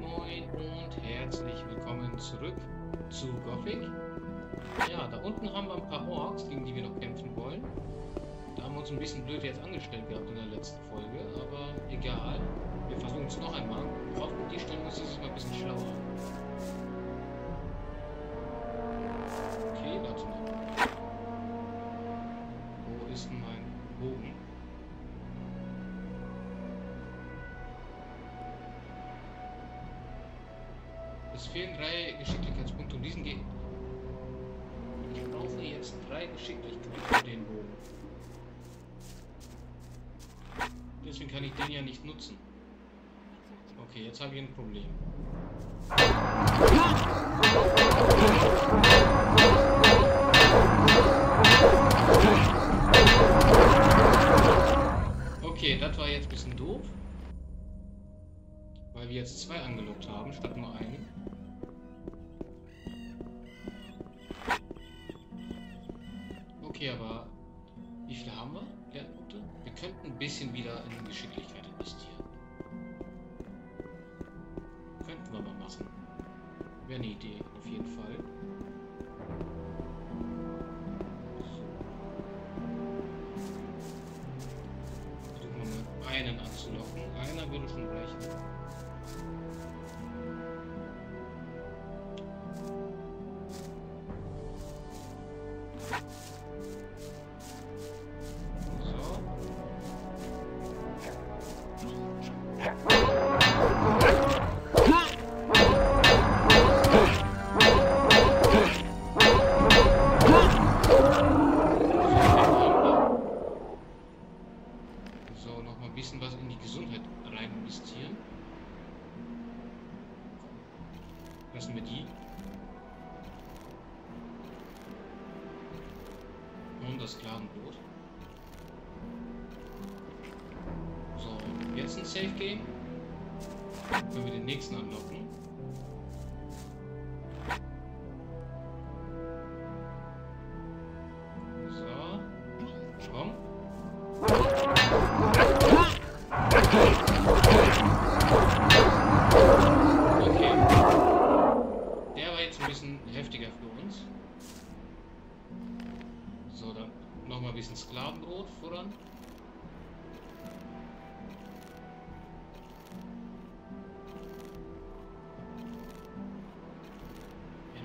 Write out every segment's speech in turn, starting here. Moin und herzlich willkommen zurück zu Gothic. Ja, da unten haben wir ein paar Orks, gegen die wir noch kämpfen wollen. Da haben wir uns ein bisschen blöd jetzt angestellt gehabt in der letzten Folge, aber egal. Wir versuchen es noch einmal. Hoffentlich stellen wir uns dieses Mal ein bisschen schlauer. Okay, warte mal. Wo ist denn mein Bogen? Es fehlen 3 Geschicklichkeitspunkte und diesen gehen. Ich brauche jetzt 3 Geschicklichkeiten für den Bogen. Deswegen kann ich den ja nicht nutzen. Okay, jetzt habe ich ein Problem. Okay, das war jetzt ein bisschen doof. Weil wir jetzt 2 angelockt haben, statt nur einen. Okay, aber wie viele haben wir? Lernpunkte? Wir könnten ein bisschen wieder in Geschicklichkeit investieren. Könnten wir mal machen. Wäre eine Idee, auf jeden Fall. Versuchen wir mal einen anzulocken. Einer würde schon reichen.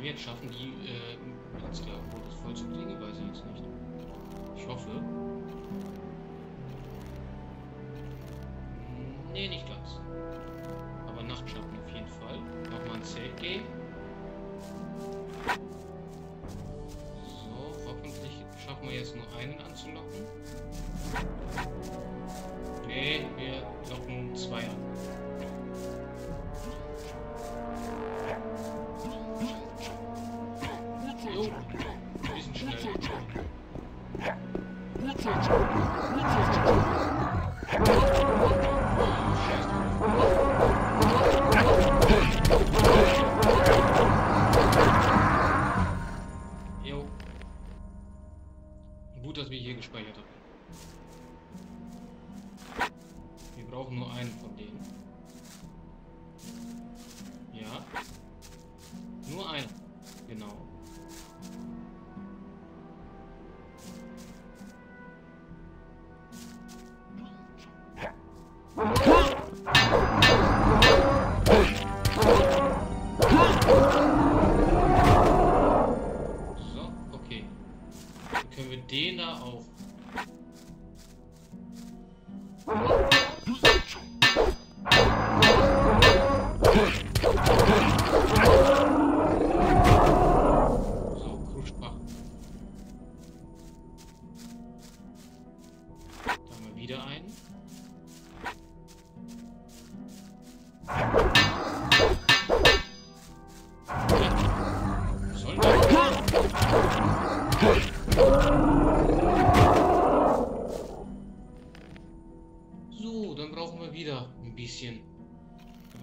Jetzt schaffen die ganz klar, wo das voll zu kriegen, weiß ich jetzt nicht. Ich hoffe. Nee, nicht ganz. Aber Nacht schaffen auf jeden Fall. Nochmal ein Safe Game. So, hoffentlich schaffen wir jetzt nur einen anzulocken. Nee, wir locken 2 an.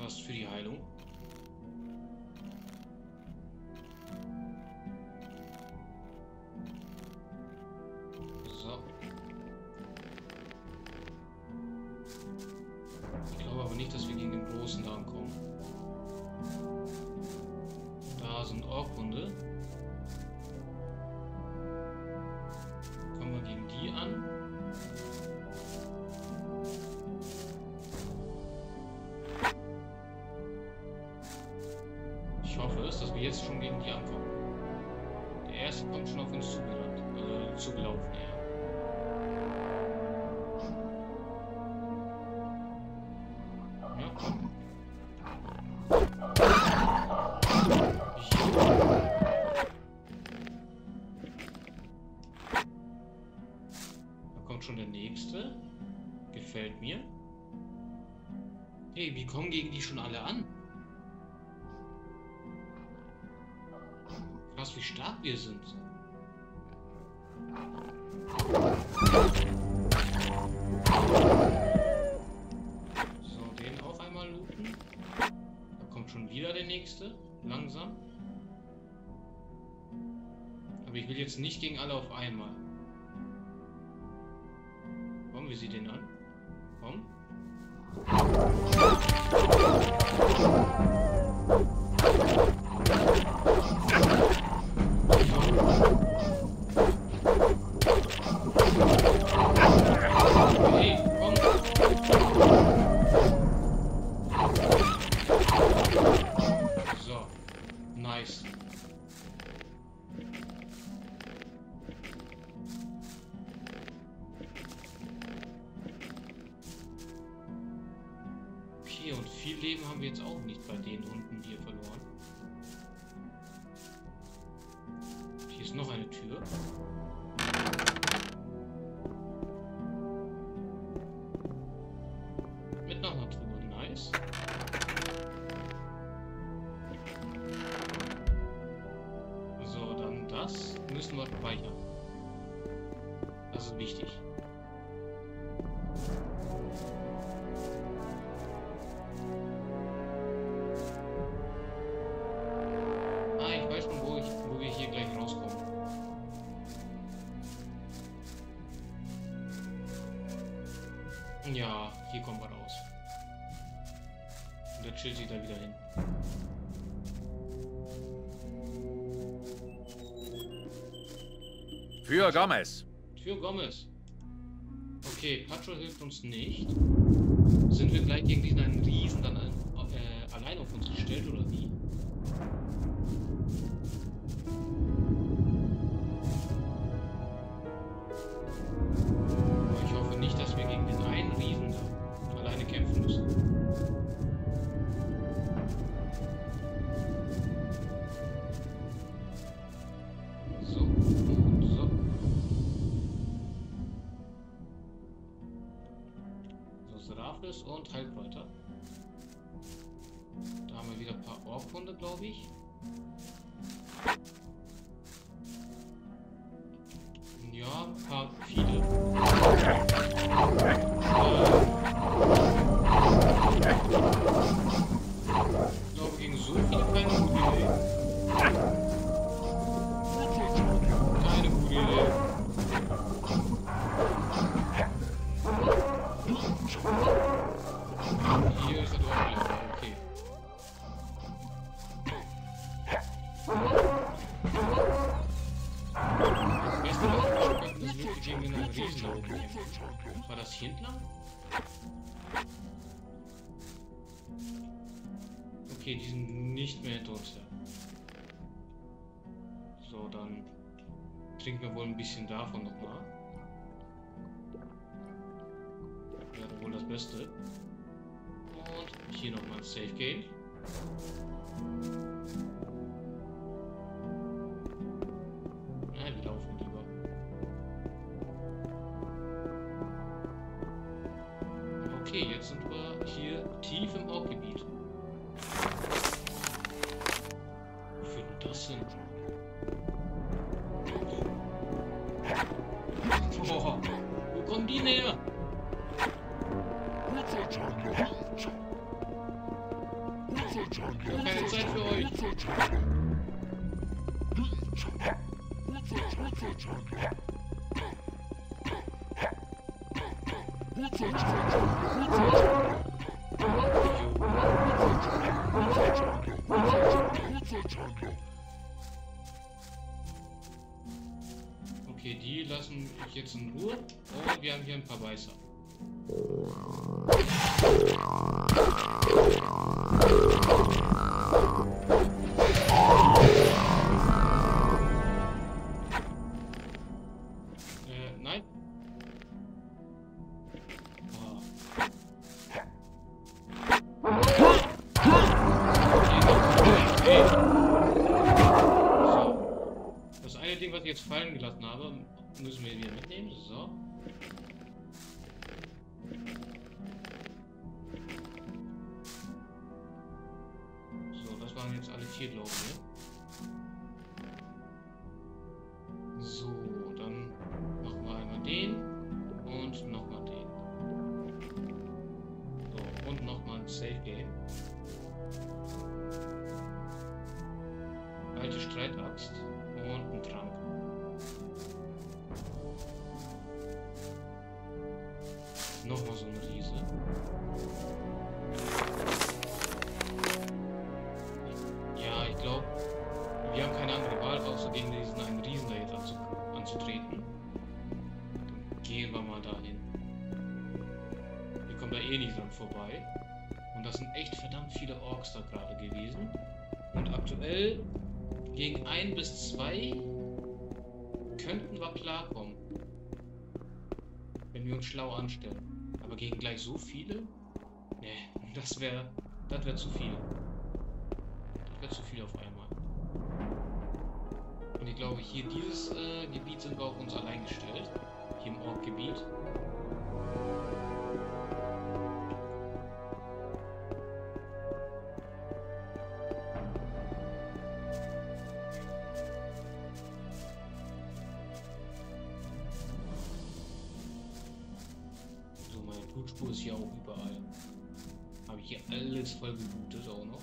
Was für die Heilung. So. Ich glaube aber nicht, dass wir gegen den Großen da ankommen. 1000 Orkunde. Kommen wir gegen die an. Ich hoffe es, dass wir jetzt schon gegen die ankommen. Der erste kommt schon auf uns zugerannt, zugelaufen, ja. Gegen die schon alle an. Krass, wie stark wir sind. So, den auch einmal looten. Da kommt schon wieder der nächste. Langsam. Aber ich will jetzt nicht gegen alle auf einmal. Kommen wir sie denn an? Komm. So, nice. Leben haben wir jetzt auch nicht bei den unten hier verloren. Hier ist noch eine Tür. Mit noch einer Truhe, nice. So, dann das müssen wir speichern. Das ist wichtig. Ja, hier kommen wir raus. Und der chillt sich da wieder hin. Für Gomez! Für Gomez! Okay, Pacho hilft uns nicht. Sind wir gleich gegen diesen einen Riesen dann allein auf uns gestellt, oder wie? Und halt weiter. Da haben wir wieder ein paar Orkunde, glaube ich. Ja, ein paar viele. Ich glaube, gegen so viele keine gute Idee. Keine gute Idee. Hier ist er doch einfach, okay. Das Beste, was ich schon ist wirklich gegen den Riesen da oben hier. War das hier entlang? Okay, die sind nicht mehr hinter uns her. So, dann trinken wir wohl ein bisschen davon nochmal. Wäre wohl das Beste. Und hier nochmal ein Safe Game. Nein, wir laufen lieber. Okay, jetzt sind wir hier tief im Orkgebiet. Wo führt denn das hin? Oh, wo kommen die näher? Keine Zeit für euch. Okay, die lassen ich jetzt in Ruhe. Und wir haben hier ein paar Weißer. Nein. So. Das eine Ding, was ich jetzt fallen gelassen habe, müssen wir wieder mitnehmen. So. Jetzt alle vier, glaube ich. So, dann machen wir einmal den und nochmal den. So, und nochmal ein Safe Game. Alte Streitaxt und ein Trank. Nochmal so eine Riese. Wir haben keine andere Wahl, außer gegen diesen einen Riesen da jetzt anzutreten. Dann gehen wir mal dahin. Wir kommen da eh nicht dran vorbei. Und das sind echt verdammt viele Orks da gerade gewesen. Und aktuell gegen 1 bis 2 könnten wir klarkommen. Wenn wir uns schlau anstellen. Aber gegen gleich so viele? Nee, das wäre zu viel. Zu viel auf einmal. Und ich glaube, hier dieses Gebiet sind wir auf uns allein gestellt. Hier im Ork-Gebiet. So, meine Blutspur ist hier auch überall. Habe ich hier alles voll geblutet auch noch.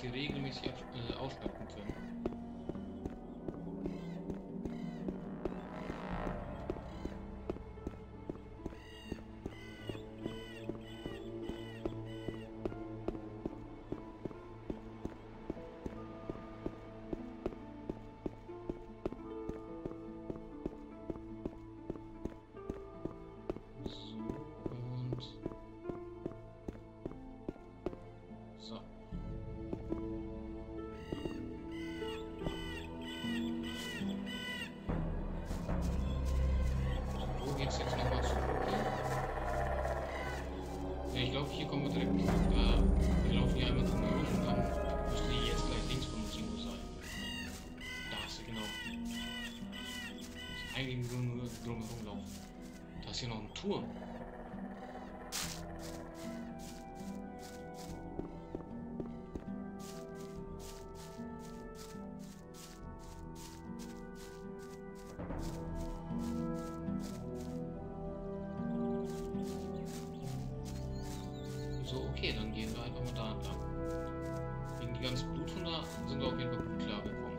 Hier regelmäßig aufstocken können. Hier kommen wir direkt zurück. Wir laufen hier einmal drum herum und dann müsste hier jetzt gleich links von uns irgendwo sein. Da ist er, genau. Eigentlich nur drum herum laufen. Da ist hier noch ein Turm. Okay, dann gehen wir einfach mal da entlang. Gegen die ganze Blutwunder sind wir auf jeden Fall gut klargekommen.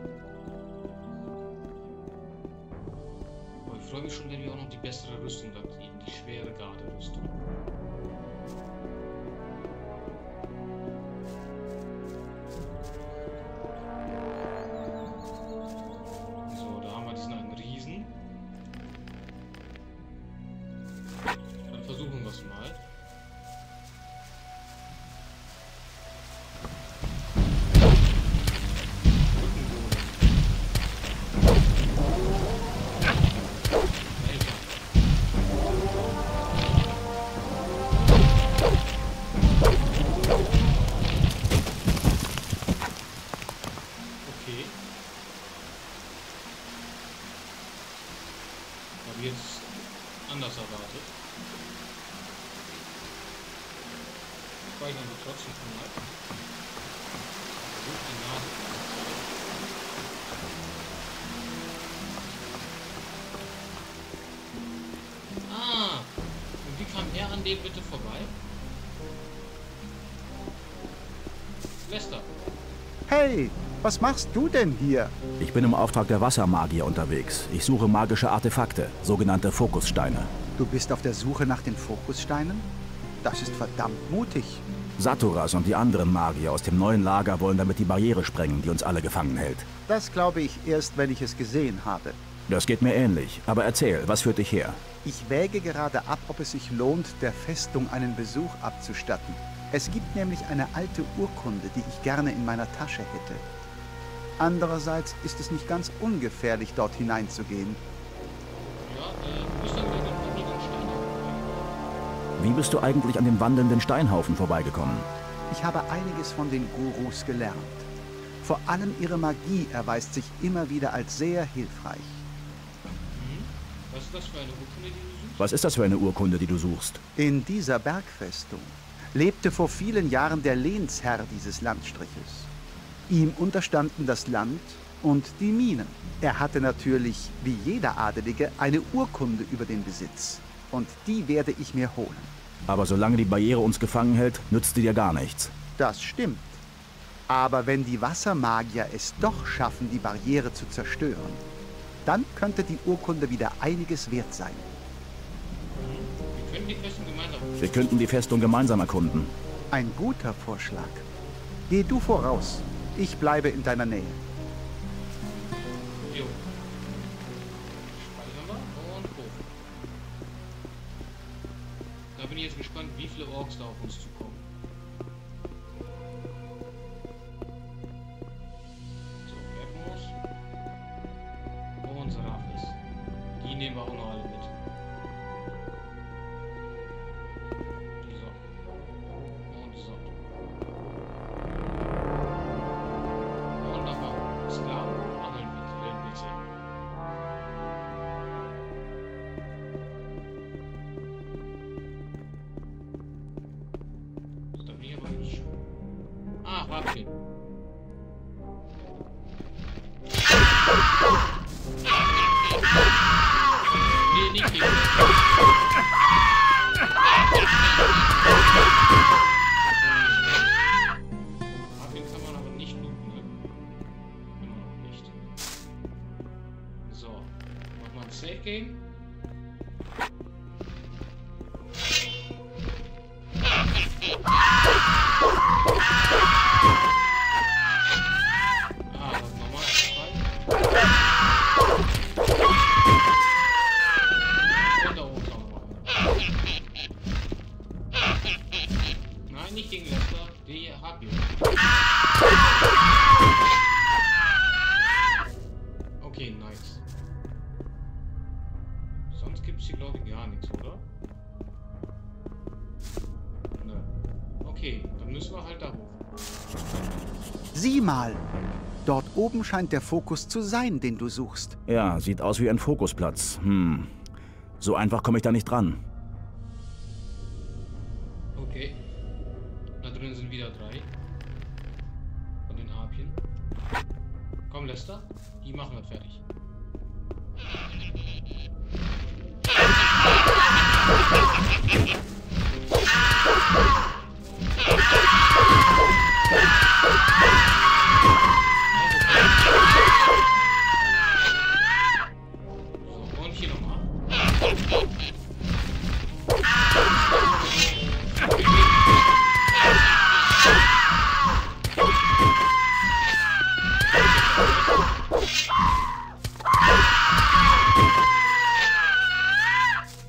Aber ich freue mich schon, wenn wir auch noch die bessere Rüstung da kriegen, die schwere Garde-Rüstung. So, da haben wir diesen einen Riesen. Dann versuchen wir es mal. Jetzt anders erwartet. Speichern wir trotzdem schon mal. Versucht die Nase zu verstellen. Ah! Und wie kam er an an dem bitte vorbei? Lester. Hey, was machst du denn hier? Ich bin im Auftrag der Wassermagier unterwegs. Ich suche magische Artefakte, sogenannte Fokussteine. Du bist auf der Suche nach den Fokussteinen? Das ist verdammt mutig. Saturas und die anderen Magier aus dem neuen Lager wollen damit die Barriere sprengen, die uns alle gefangen hält. Das glaube ich erst, wenn ich es gesehen habe. Das geht mir ähnlich. Aber erzähl, was führt dich her? Ich wäge gerade ab, ob es sich lohnt, der Festung einen Besuch abzustatten. Es gibt nämlich eine alte Urkunde, die ich gerne in meiner Tasche hätte. Andererseits ist es nicht ganz ungefährlich, dort hineinzugehen. Ja, wie bist du eigentlich an dem wandelnden Steinhaufen vorbeigekommen? Ich habe einiges von den Gurus gelernt. Vor allem ihre Magie erweist sich immer wieder als sehr hilfreich. Was ist das für eine Urkunde, die du suchst? Was ist das für eine Urkunde, die du suchst? In dieser Bergfestung lebte vor vielen Jahren der Lehnsherr dieses Landstriches. Ihm unterstanden das Land und die Minen. Er hatte natürlich, wie jeder Adelige, eine Urkunde über den Besitz. Und die werde ich mir holen. Aber solange die Barriere uns gefangen hält, nützt die dir gar nichts. Das stimmt. Aber wenn die Wassermagier es doch schaffen, die Barriere zu zerstören, dann könnte die Urkunde wieder einiges wert sein. Wir könnten die Festung gemeinsam erkunden. Ein guter Vorschlag. Geh du voraus. Ich bleibe in deiner Nähe. Jo. Da bin ich jetzt gespannt, wie viele Orks da auf uns zukommen. So, Weapons. Und Serafis. Die nehmen wir auch noch alle mit. Die so. Und so. Und nochmal. Sklaven. Angeln mit. Weltwechsel. Sieh mal! Dort oben scheint der Fokus zu sein, den du suchst. Ja, sieht aus wie ein Fokusplatz. Hm. So einfach komme ich da nicht dran. Okay. Da drin sind wieder 3. Von den Harpien. Komm, Lester. Die machen wir fertig.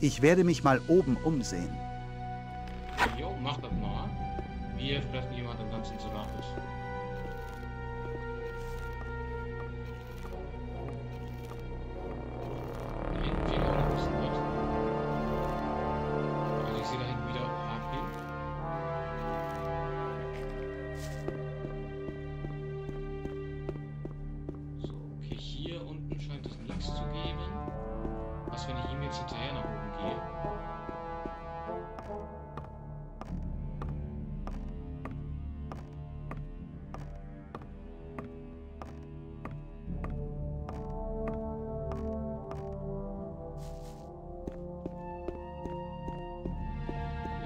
Ich werde mich mal oben umsehen. Jo, mach das mal. Wir treffen jemanden im ganzen Solaris. Da hinten fehlt auch noch ein bisschen was. Also ich sehe da hinten wieder HP. So, okay, hier unten scheint es nichts zu geben. Was, wenn ich ihm jetzt hinterher nach oben gehe?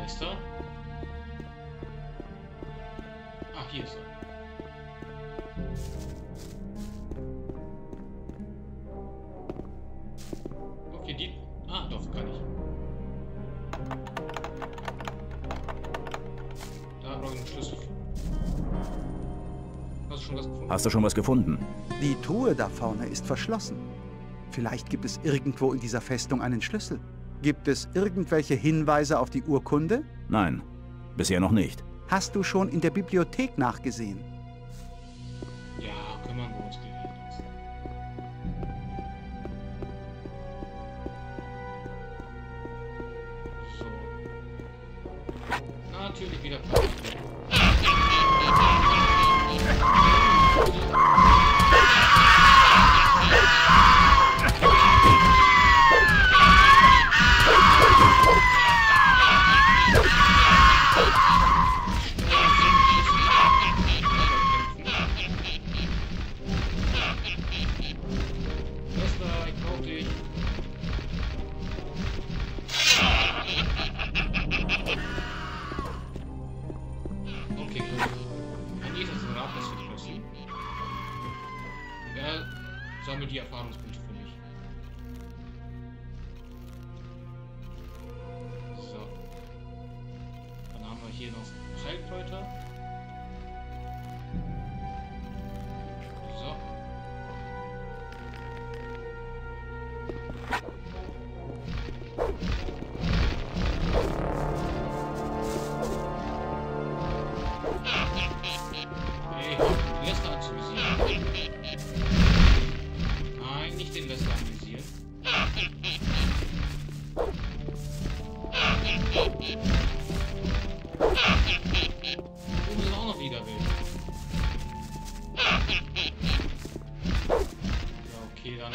Lester. Ah, hier ist er. Okay, die... Ah, doch, kann ich. Da brauche ich einen Schlüssel. Hast du schon was gefunden? Die Truhe da vorne ist verschlossen. Vielleicht gibt es irgendwo in dieser Festung einen Schlüssel. Gibt es irgendwelche Hinweise auf die Urkunde? Nein, bisher noch nicht. Hast du schon in der Bibliothek nachgesehen? Natürlich wieder falsch. Sammelt die Erfahrungspunkte für mich. So. Dann haben wir hier noch Zeitleute. So. Hey, Lester hat zugesehen. Nicht den Lester analysieren. Oben sind auch noch wieder welche. Ja, okay, dann.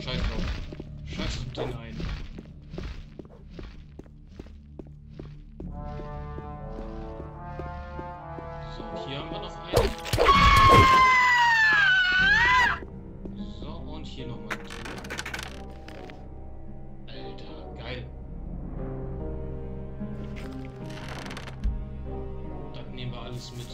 Scheiß drauf. Scheiß auf den einen. Hier haben wir noch einen. So, und hier nochmal. Alter, geil. Das nehmen wir alles mit.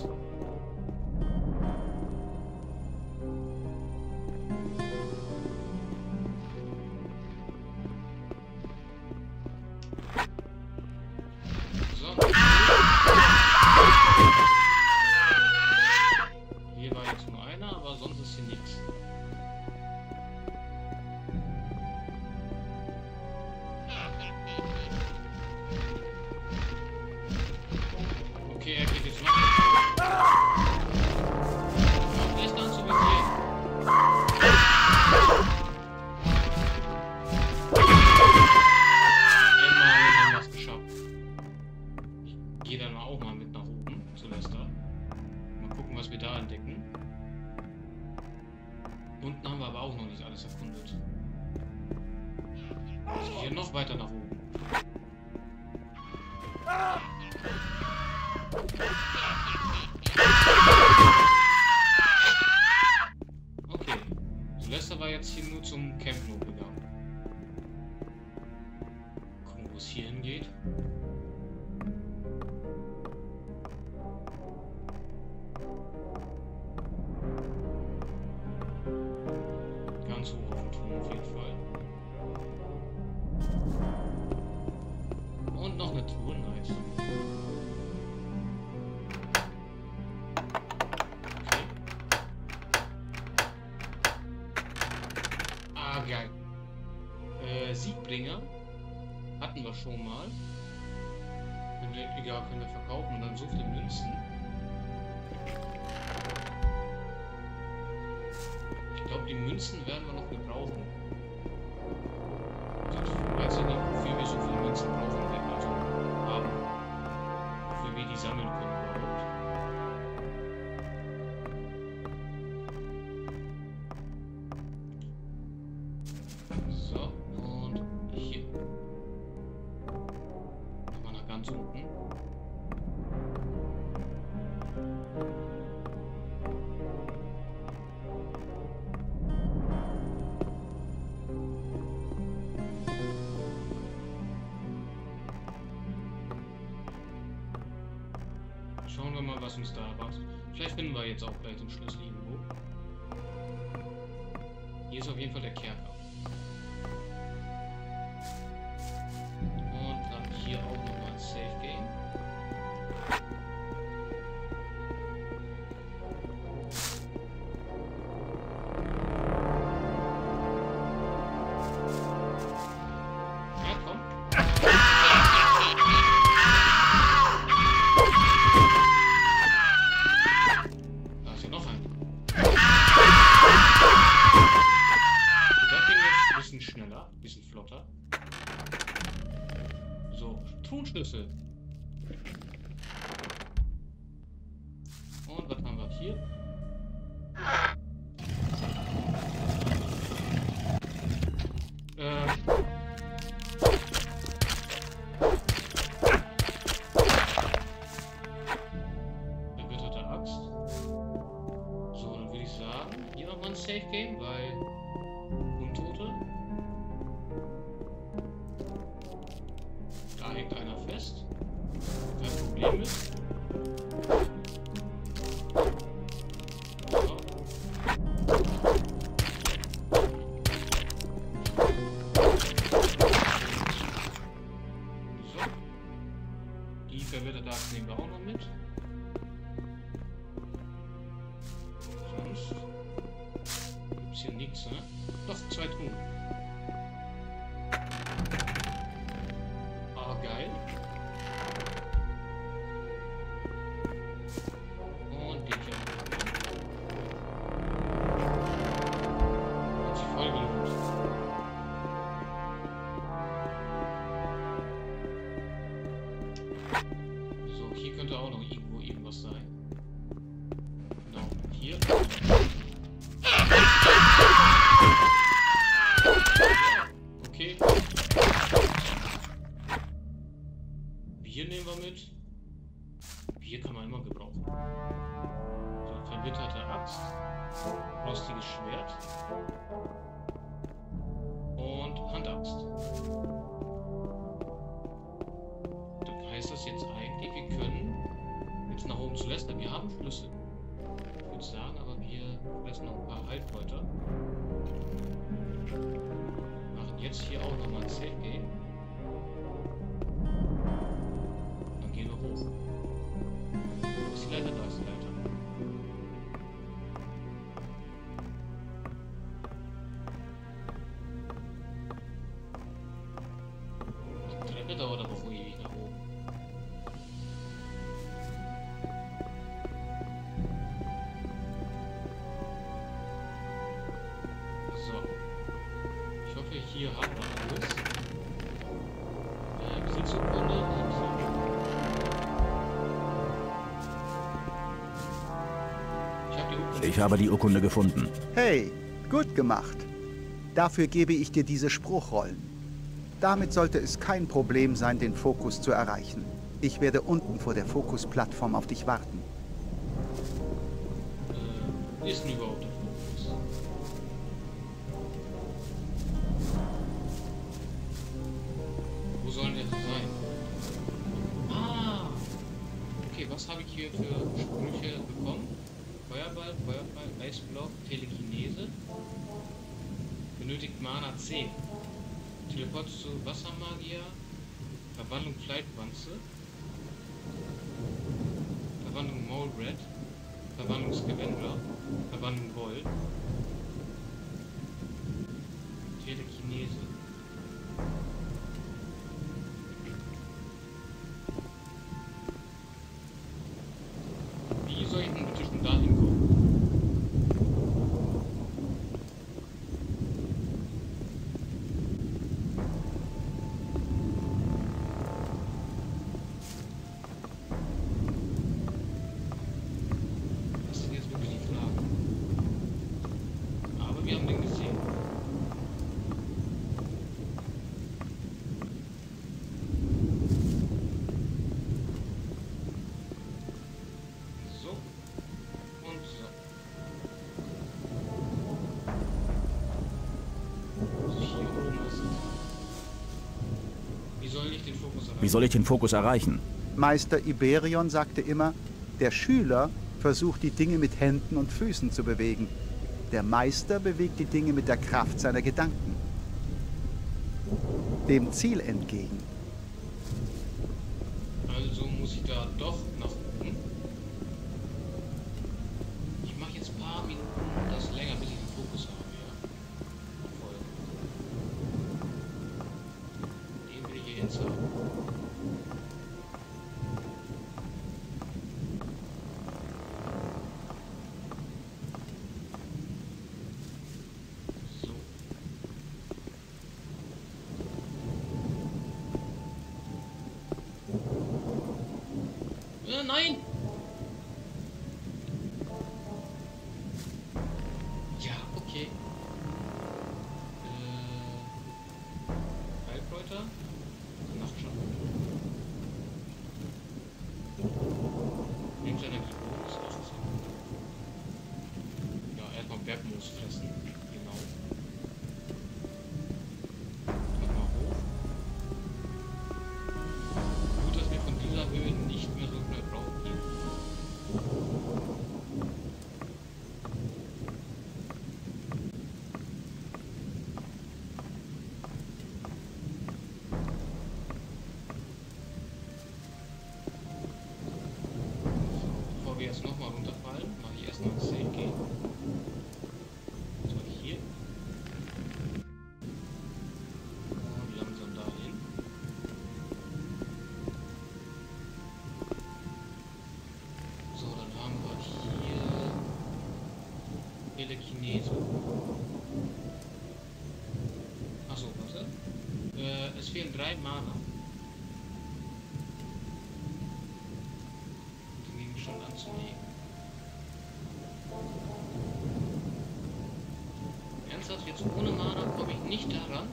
Okay, er geht jetzt noch. Auf Lester anzubesiegen. Immerhin haben wir es geschafft. Ich gehe dann mal auch mal mit nach oben zu Lester. Mal gucken, was wir da entdecken. Unten haben wir aber auch noch nicht alles erkundet. Ich gehe noch weiter nach oben. Okay, so Lester war jetzt hier nur zum Camp nur gegangen. Gucken, wo es hier hingeht. Ganz hoch auf dem Turm auf jeden Fall. Und noch eine Truhe, nice. Geil. Siegbringer hatten wir schon mal. Egal, können wir verkaufen und dann so viele Münzen. Ich glaube, die Münzen werden wir noch gebrauchen. Ich weiß ja nicht, wofür wir so viele Münzen brauchen, also haben. Wofür wir die sammeln können überhaupt. Schauen wir mal, was uns da erwartet. Vielleicht finden wir jetzt auch gleich den Schlüssel irgendwo. Hier ist auf jeden Fall der Kerker. Und dann hier auch nochmal ein Safe Game. Und was haben wir hier? Verwitterte Axt. So, dann würde ich sagen, hier nochmal ein Safe Game, weil Untote. Da hängt einer fest. Kein Problem mit. Bier nehmen wir mit. Bier kann man immer gebrauchen. So, verwitterte Axt. Rostiges Schwert. Und Handaxt. Dann heißt das jetzt eigentlich, wir können jetzt nach oben zu Lester. Wir haben Schlüssel. Ich würde sagen, aber wir lassen noch ein paar Halbkräuter. Machen jetzt hier auch nochmal ein Safe Game. Hier haben wir alles. Besitzungsrunde und so. Ich habe die Urkunde gefunden. Hey, gut gemacht. Dafür gebe ich dir diese Spruchrollen. Damit sollte es kein Problem sein, den Fokus zu erreichen. Ich werde unten vor der Fokusplattform auf dich warten. Ist denn überhaupt? Sollen jetzt sein. Ah! Okay, was habe ich hier für Sprüche bekommen? Feuerball, Eisblock, Telekinese. Benötigt Mana 10. Teleport zu Wassermagier. Verwandlung Fleitwanze. Verwandlung Molerat. Verwandlung Scavenger. Verwandlung Gold. Telekinese. Wie soll ich den Fokus erreichen? Meister Iberion sagte immer, Der Schüler versucht, die Dinge mit Händen und Füßen zu bewegen. Der Meister bewegt die Dinge mit der Kraft seiner Gedanken. Dem Ziel entgegen. Also muss ich da doch nach oben. Ich mache jetzt ein paar Minuten das länger, bis ich den Fokus habe. Ja. Den will ich hier jetzt haben. Nein! Ja, okay. Halbleute. Nacht schon. Nehmt seine Gurus auf. Ja, erstmal Bergmoos fressen. Genau. Geht mal hoch. Gut, dass wir von dieser Höhe nicht mehr so bleiben. Jetzt nochmal runterfallen, mache ich erst noch 10 gehen. So, hier. Und langsam dahin. So, dann haben wir hier Telekinese. Achso, warte. Es fehlen 3 Mana. Ernsthaft, jetzt ohne Mana komme ich nicht daran.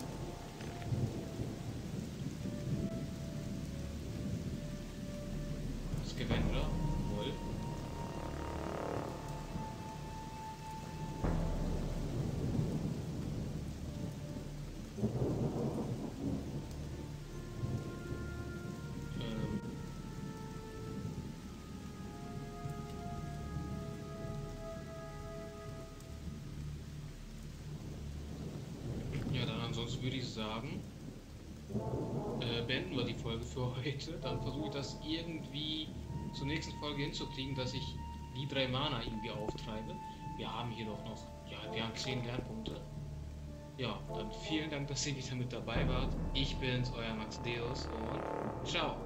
Das Gewänder, wohl. Sonst würde ich sagen, beenden wir die Folge für heute. Dann versuche ich das irgendwie zur nächsten Folge hinzukriegen, dass ich die 3 Mana irgendwie auftreibe. Wir haben hier doch noch, ja, wir haben 10 Lernpunkte. Ja, dann vielen Dank, dass ihr wieder mit dabei wart. Ich bin's, euer Max Deus und ciao.